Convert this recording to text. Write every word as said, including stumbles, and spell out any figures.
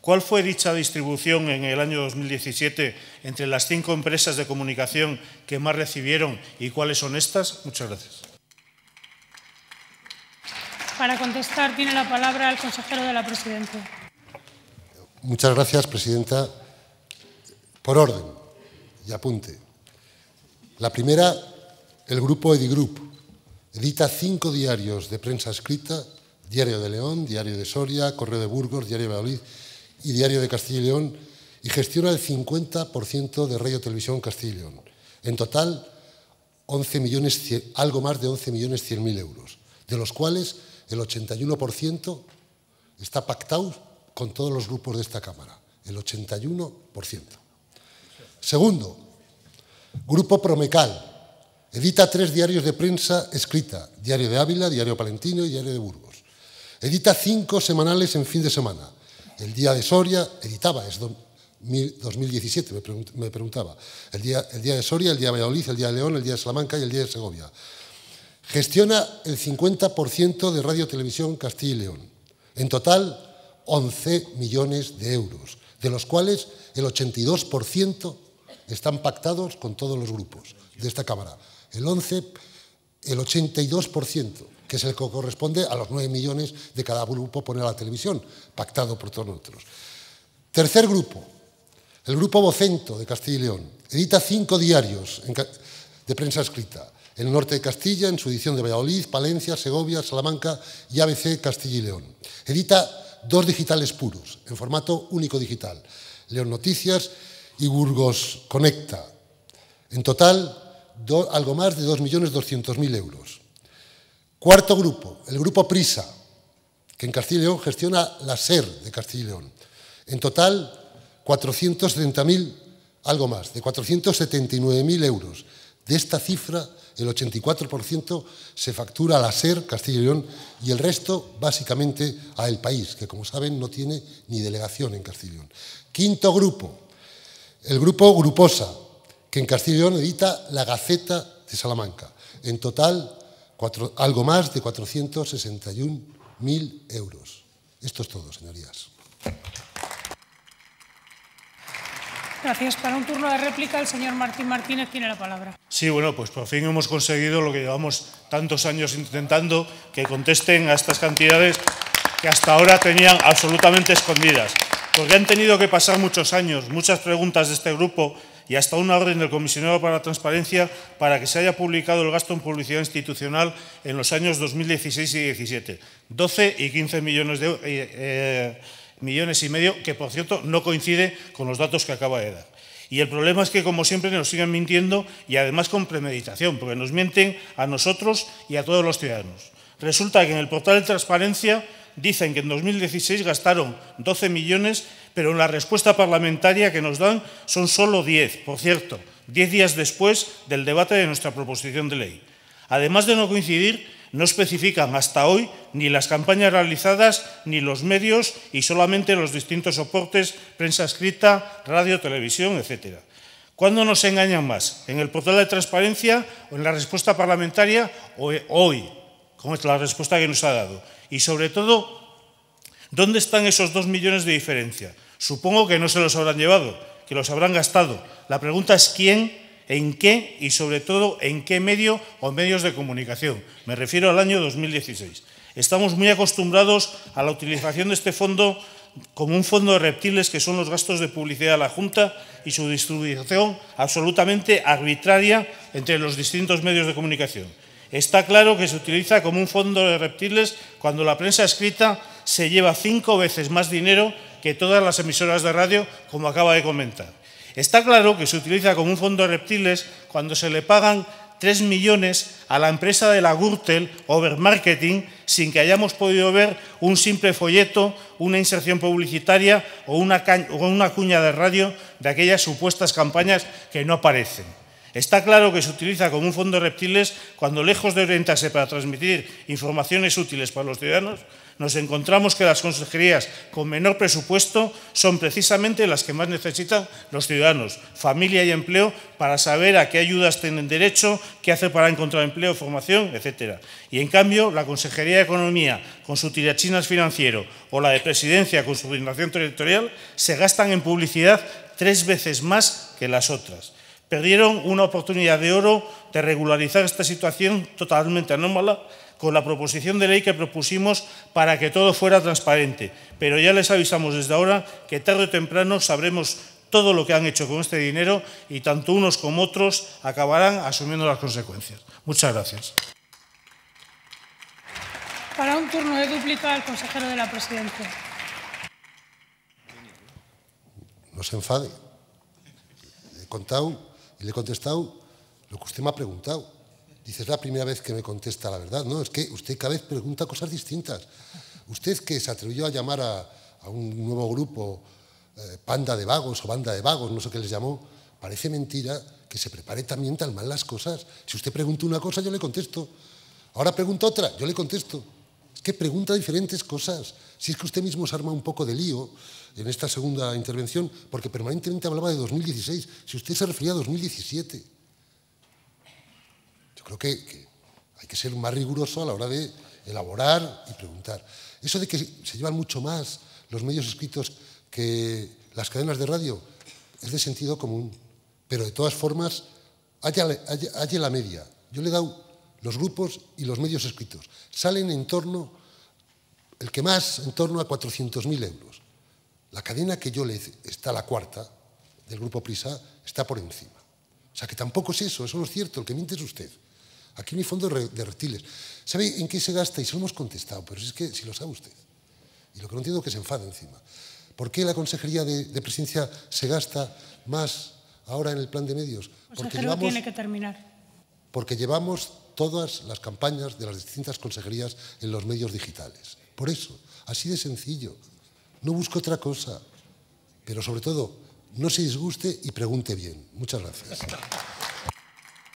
¿Cuál fue dicha distribución en el año dos mil diecisiete entre las cinco empresas de comunicación que más recibieron y cuáles son estas? Muchas gracias. Para contestar tiene la palabra el consejero de la Presidencia. Muchas gracias, Presidenta. Por orden y apunte. La primera, el Grupo Edi Group. Edita cinco diarios de prensa escrita, Diario de León, Diario de Soria, Correo de Burgos, Diario de Valladolid y Diario de Castilla y León, y gestiona el cincuenta por ciento de Radio Televisión Castilla y León. En total, once millones, algo más de once millones cien mil euros, de los cuales el ochenta y uno por ciento está pactado con todos los grupos de esta Cámara. El ochenta y uno por ciento. Segundo, Grupo Promecal. Edita tres diarios de prensa escrita, Diario de Ávila, Diario Palentino y Diario de Burgos. Edita cinco semanales en fin de semana. El día de Soria, editaba, es dos mil diecisiete, me, pregunt, me preguntaba, el día, el día de Soria, el día de Valladolid, el día de León, el día de Salamanca y el día de Segovia. Gestiona el cincuenta por ciento de Radio Televisión Castilla y León. En total, once millones de euros, de los cuales el ochenta y dos por ciento están pactados con todos los grupos de esta Cámara. El once, el ochenta y dos por ciento. que es el que corresponde a los nueve millones de cada grupo poner a la televisión, pactado por todos nosotros. Tercer grupo, el Grupo Vocento de Castilla y León. Edita cinco diarios de prensa escrita. En el norte de Castilla, en su edición de Valladolid, Palencia, Segovia, Salamanca y A B C Castilla y León. Edita dos digitales puros, en formato único digital. León Noticias y Burgos Conecta. En total, do, algo más de dos millones doscientos mil euros. Cuarto grupo, el Grupo Prisa, que en Castilla y León gestiona la S E R de Castilla y León. En total, cuatrocientos setenta mil, algo más, de cuatrocientos setenta y nueve mil euros. De esta cifra, el ochenta y cuatro por ciento se factura a la S E R Castilla y León y el resto, básicamente, a El País, que, como saben, no tiene ni delegación en Castilla y León. Quinto grupo, el Grupo Gruposa, que en Castilla y León edita la Gaceta de Salamanca. En total, Cuatro, algo más de cuatrocientos sesenta y un mil euros. Esto es todo, señorías. Gracias. Para un turno de réplica, el señor Martín Martínez tiene la palabra. Sí, bueno, pues por fin hemos conseguido lo que llevamos tantos años intentando, que contesten a estas cantidades que hasta ahora tenían absolutamente escondidas. Porque han tenido que pasar muchos años, muchas preguntas de este grupo, y hasta una orden del comisionado para la transparencia para que se haya publicado el gasto en publicidad institucional en los años dos mil dieciséis y dos mil diecisiete. doce y quince millones, de, eh, millones y medio, que por cierto no coincide con los datos que acaba de dar. Y el problema es que, como siempre, nos siguen mintiendo y además con premeditación, porque nos mienten a nosotros y a todos los ciudadanos. Resulta que en el portal de transparencia dicen que en dos mil dieciséis gastaron doce millones, pero en la respuesta parlamentaria que nos dan son solo diez, por cierto, diez días después del debate de nuestra proposición de ley. Además de no coincidir, no especifican hasta hoy ni las campañas realizadas, ni los medios y solamente los distintos soportes, prensa escrita, radio, televisión, etcétera. ¿Cuándo nos engañan más? ¿En el portal de transparencia o en la respuesta parlamentaria o hoy? Como es la respuesta que nos ha dado. Y sobre todo, ¿dónde están esos dos millones de diferencia? Supongo que no se los habrán llevado, que los habrán gastado. La pregunta es quién, en qué y sobre todo en qué medio o medios de comunicación. Me refiero al año dos mil dieciséis. Estamos muy acostumbrados a la utilización de este fondo como un fondo de reptiles que son los gastos de publicidad de la Junta y su distribución absolutamente arbitraria entre los distintos medios de comunicación. Está claro que se utiliza como un fondo de reptiles cuando la prensa escrita se lleva cinco veces más dinero que todas las emisoras de radio, como acaba de comentar. Está claro que se utiliza como un fondo de reptiles cuando se le pagan tres millones a la empresa de la Gürtel Overmarketing sin que hayamos podido ver un simple folleto, una inserción publicitaria o una, o una cuña de radio de aquellas supuestas campañas que no aparecen. Está claro que se utiliza como un fondo de reptiles cuando, lejos de orientarse para transmitir informaciones útiles para los ciudadanos, nos encontramos que las consejerías con menor presupuesto son precisamente las que más necesitan los ciudadanos, familia y empleo, para saber a qué ayudas tienen derecho, qué hacer para encontrar empleo, formación, etcétera. Y en cambio, la Consejería de Economía, con su tirachinas financiero, o la de Presidencia, con su coordinación territorial, se gastan en publicidad tres veces más que las otras. Perdieron una oportunidad de oro de regularizar esta situación totalmente anómala con la proposición de ley que propusimos para que todo fuera transparente. Pero ya les avisamos desde ahora que tarde o temprano sabremos todo lo que han hecho con este dinero y tanto unos como otros acabarán asumiendo las consecuencias. Muchas gracias. Para un turno de dúplica al consejero de la Presidencia. No se enfade. Le he contado. Y le he contestado lo que usted me ha preguntado. Dice, es la primera vez que me contesta la verdad. No, es que usted cada vez pregunta cosas distintas. Usted que se atrevió a llamar a, a un nuevo grupo eh, panda de vagos o banda de vagos, no sé qué les llamó, parece mentira que se prepare también tan mal las cosas. Si usted pregunta una cosa, yo le contesto. Ahora pregunta otra, yo le contesto. Es que pregunta diferentes cosas. Si es que usted mismo se arma un poco de lío en esta segunda intervención, porque permanentemente hablaba de dos mil dieciséis. Si usted se refería a dos mil diecisiete, yo creo que, que hay que ser más riguroso a la hora de elaborar y preguntar. Eso de que se llevan mucho más los medios escritos que las cadenas de radio es de sentido común. Pero de todas formas, halle la media. Yo le he dado los grupos y los medios escritos. Salen en torno, el que más, en torno a cuatrocientos mil euros. La cadena que yo le está la cuarta, del Grupo Prisa, está por encima. O sea, que tampoco es eso, eso no es cierto, el que miente es usted. Aquí no hay fondo de reptiles. ¿Sabe en qué se gasta? Y se lo hemos contestado, pero es que si lo sabe usted. Y lo que no entiendo es que se enfada encima. ¿Por qué la Consejería de, de Presidencia se gasta más ahora en el plan de medios? Porque llevamos, tiene que terminar. Porque llevamos todas las campañas de las distintas consejerías en los medios digitales. Por eso, así de sencillo. No busco otra cosa, pero sobre todo, no se disguste y pregunte bien. Muchas gracias.